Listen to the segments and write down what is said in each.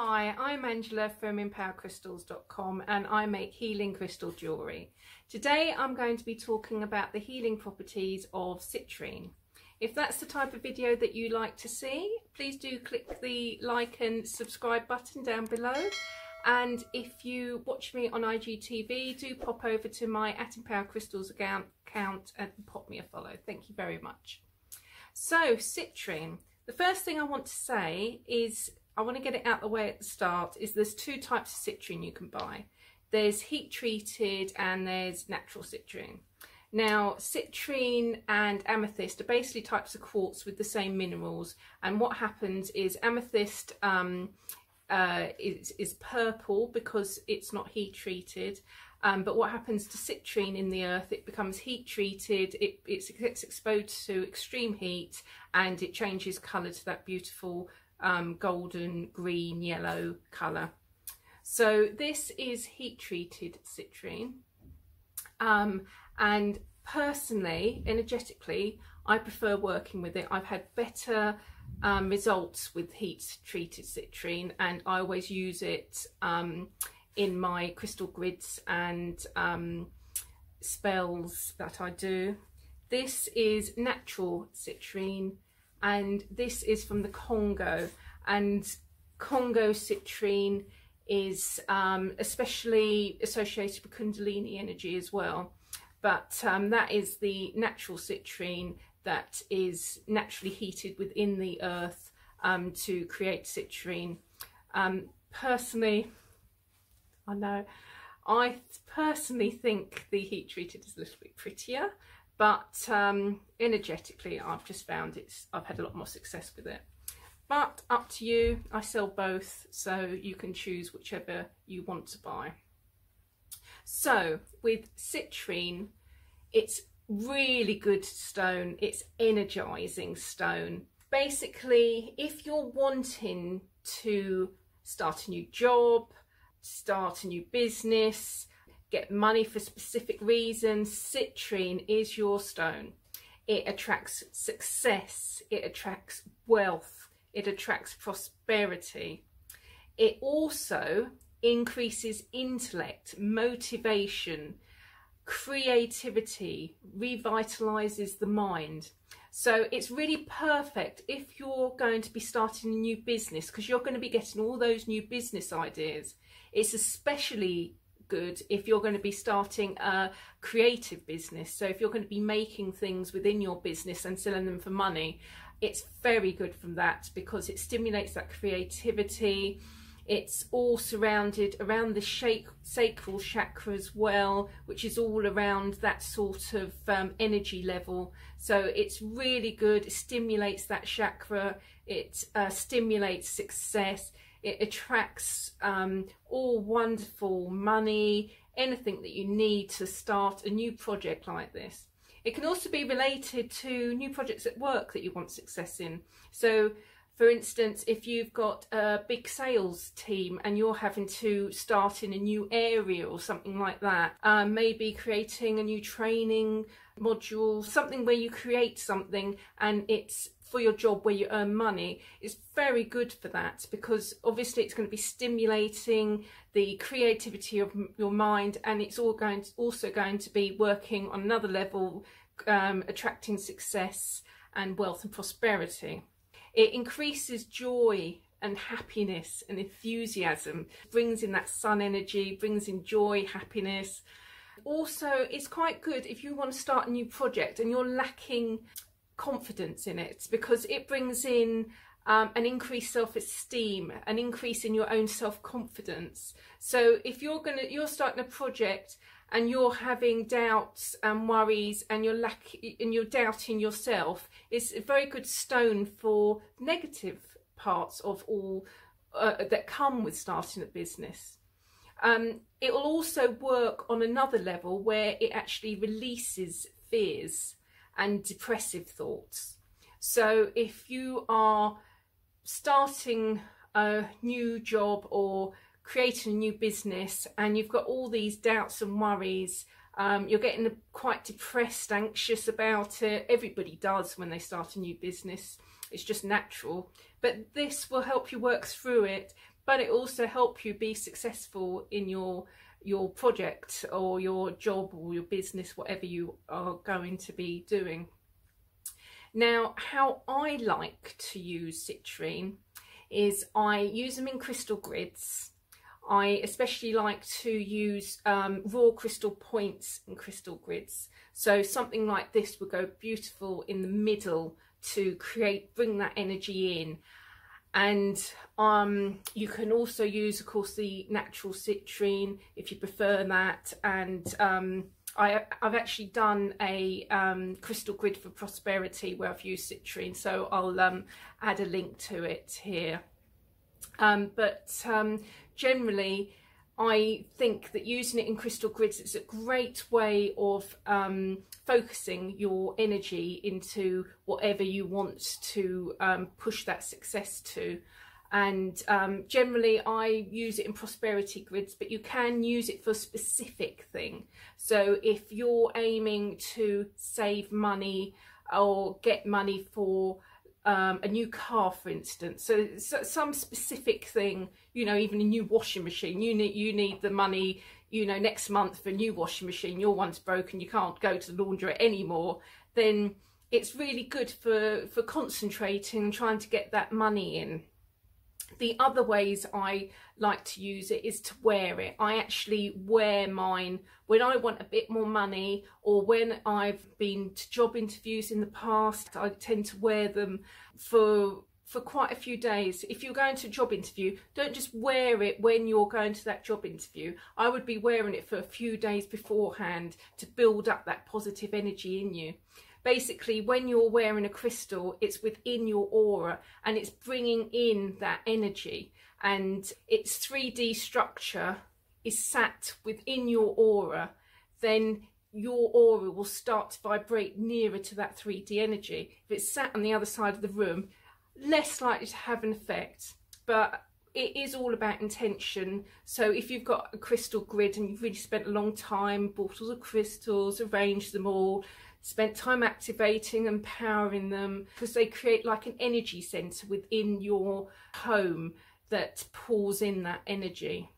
Hi, I'm Angela from EmpowerCrystals.com and I make healing crystal jewellery. Today I'm going to be talking about the healing properties of citrine. If that's the type of video that you like to see, please do click the like and subscribe button down below. And if you watch me on IGTV, do pop over to my @EmpowerCrystals account and pop me a follow. Thank you very much. So citrine, the first thing I want to say is I want to get it out the way at the start, is there's two types of citrine you can buy. There's heat treated and there's natural citrine. Now citrine and amethyst are basically types of quartz with the same minerals, and what happens is amethyst is purple because it's not heat treated, but what happens to citrine in the earth, it becomes heat treated, it gets exposed to extreme heat and it changes colour to that beautiful golden, green, yellow colour. So this is heat treated citrine, and personally, energetically, I prefer working with it. I've had better results with heat treated citrine, and I always use it in my crystal grids and spells that I do. This is natural citrine, and this is from the Congo, and Congo citrine is especially associated with kundalini energy as well, but that is the natural citrine that is naturally heated within the earth to create citrine. Personally, I personally think the heat treated is a little bit prettier, but energetically I've just found I've had a lot more success with it, but up to you. I sell both, so you can choose whichever you want to buy. So with citrine, it's really good stone, it's energizing stone. Basically, if you're wanting to start a new job, start a new business, get money for specific reasons, citrine is your stone. It attracts success, it attracts wealth, it attracts prosperity. It also increases intellect, motivation, creativity, revitalizes the mind. So it's really perfect if you're going to be starting a new business, because you're going to be getting all those new business ideas. It's especially good if you're going to be starting a creative business. So if you're going to be making things within your business and selling them for money, it's very good from that, because it stimulates that creativity. It's all surrounded around the sacral chakra as well, which is all around that sort of energy level. So it's really good. It stimulates that chakra. It stimulates success. It attracts all wonderful money, anything that you need to start a new project like this. It can also be related to new projects at work that you want success in. So for instance, if you've got a big sales team and you're having to start in a new area or something like that, maybe creating a new training module, something where you create something and it's for your job where you earn money, is very good for that, because obviously it's going to be stimulating the creativity of your mind, and it's all going to also going to be working on another level, attracting success and wealth and prosperity. It increases joy and happiness and enthusiasm, brings in that sun energy, brings in joy, happiness. Also, it's quite good if you want to start a new project and you're lacking confidence in it, because it brings in an increased self-esteem, an increase in your own self-confidence. So if you're starting a project and you're having doubts and worries and you're doubting yourself, it's a very good stone for negative parts of all that come with starting a business. It will also work on another level where it actually releases fears and depressive thoughts. So if you are starting a new job or creating a new business and you've got all these doubts and worries, you're getting quite depressed, anxious about it. Everybody does when they start a new business, it's just natural. But this will help you work through it but it also helps you be successful in your project or your job or your business, whatever you are going to be doing. Now, how I like to use citrine is I use them in crystal grids. I especially like to use raw crystal points and crystal grids. So something like this would go beautiful in the middle to create, bring that energy in. And you can also use, of course, the natural citrine if you prefer that. And I've actually done a crystal grid for prosperity where I've used citrine, so I'll add a link to it here. Generally, I think that using it in crystal grids is a great way of focusing your energy into whatever you want to push that success to. And generally I use it in prosperity grids, but you can use it for a specific thing. So if you're aiming to save money or get money for a new car, for instance, so some specific thing, you know, even a new washing machine, you need the money, you know, next month for a new washing machine, your one's broken, you can't go to the laundrette anymore, then it's really good for concentrating and trying to get that money in. The other ways I like to use it is to wear it. I actually wear mine when I want a bit more money, or when I've been to job interviews in the past, I tend to wear them for quite a few days. If you're going to a job interview, don't just wear it when you're going to that job interview. I would be wearing it for a few days beforehand to build up that positive energy in you. Basically, when you're wearing a crystal, it's within your aura and it's bringing in that energy, and its 3D structure is sat within your aura, then your aura will start to vibrate nearer to that 3D energy. If it's sat on the other side of the room, less likely to have an effect. But it is all about intention. So if you've got a crystal grid and you've really spent a long time, bought all the crystals, arranged them all, spent time activating and powering them, because they create like an energy center within your home that pulls in that energy.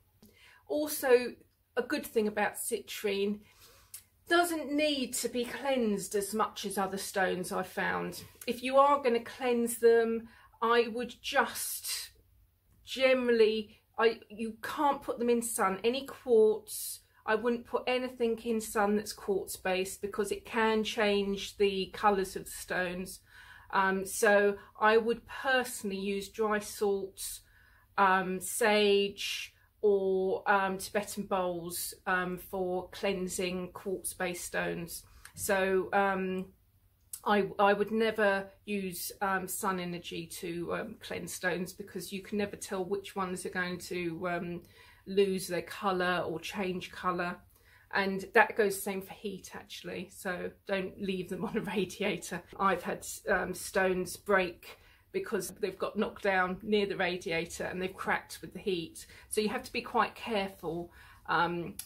Also, a good thing about citrine, doesn't need to be cleansed as much as other stones, I found. If you are going to cleanse them, I would just generally, you can't put them in sun. Any quartz, I wouldn't put anything in sun that's quartz based, because it can change the colours of the stones. So I would personally use dry salts, sage, or Tibetan bowls for cleansing quartz based stones. So I would never use sun energy to cleanse stones, because you can never tell which ones are going to lose their colour or change colour. And that goes the same for heat, actually, so don't leave them on a radiator. I've had stones break because they've got knocked down near the radiator and they've cracked with the heat. So you have to be quite careful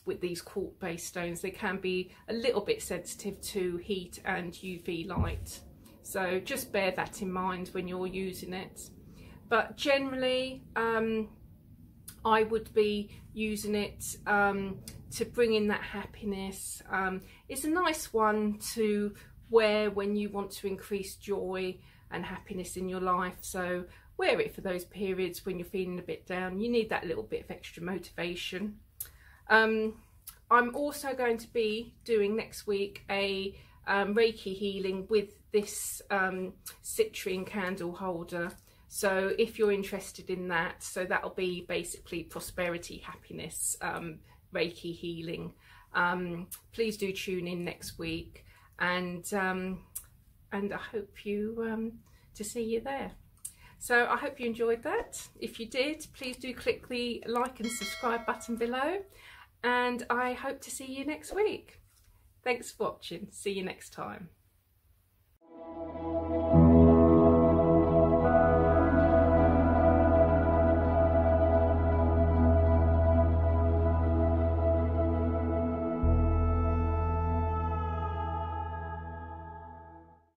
with these quartz-based stones. They can be a little bit sensitive to heat and UV light, so just bear that in mind when you're using it. But generally, I would be using it to bring in that happiness. It's a nice one to wear when you want to increase joy and happiness in your life. So wear it for those periods when you're feeling a bit down. You need that little bit of extra motivation. I'm also going to be doing next week a Reiki healing with this citrine candle holder. So if you're interested in that, so that'll be basically prosperity, happiness, Reiki healing. Please do tune in next week, and I hope you to see you there. So I hope you enjoyed that. If you did, please do click the like and subscribe button below, and I hope to see you next week. Thanks for watching. See you next time.